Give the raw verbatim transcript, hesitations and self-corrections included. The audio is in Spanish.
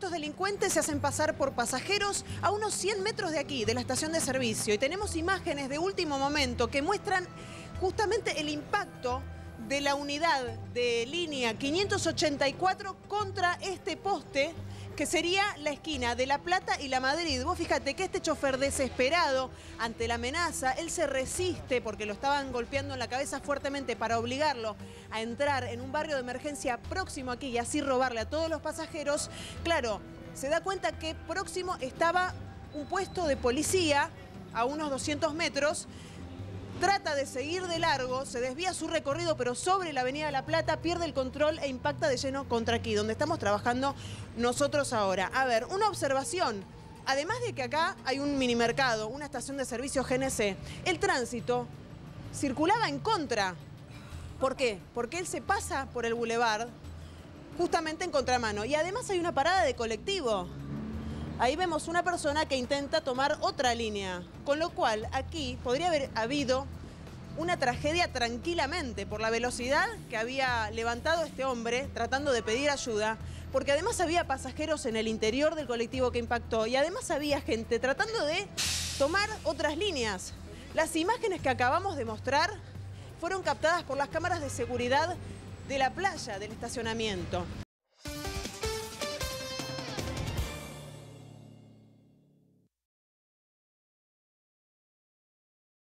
estos delincuentes se hacen pasar por pasajeros a unos cien metros de aquí, de la estación de servicio. Y tenemos imágenes de último momento que muestran justamente el impacto de la unidad de línea quinientos ochenta y cuatro contra este poste, que sería la esquina de La Plata y La Madrid. Vos fíjate que este chofer, desesperado ante la amenaza, él se resiste porque lo estaban golpeando en la cabeza fuertemente para obligarlo a entrar en un barrio de emergencia próximo aquí y así robarle a todos los pasajeros. Claro, se da cuenta que próximo estaba un puesto de policía a unos doscientos metros. Trata de seguir de largo, se desvía su recorrido, pero sobre la avenida La Plata pierde el control e impacta de lleno contra aquí, donde estamos trabajando nosotros ahora. A ver, una observación. Además de que acá hay un minimercado, una estación de servicio G N C, el tránsito circulaba en contra. ¿Por qué? Porque él se pasa por el bulevar justamente en contramano. Y además hay una parada de colectivo. Ahí vemos una persona que intenta tomar otra línea, con lo cual aquí podría haber habido una tragedia tranquilamente por la velocidad que había levantado este hombre tratando de pedir ayuda, porque además había pasajeros en el interior del colectivo que impactó y además había gente tratando de tomar otras líneas. Las imágenes que acabamos de mostrar fueron captadas por las cámaras de seguridad de la playa del estacionamiento.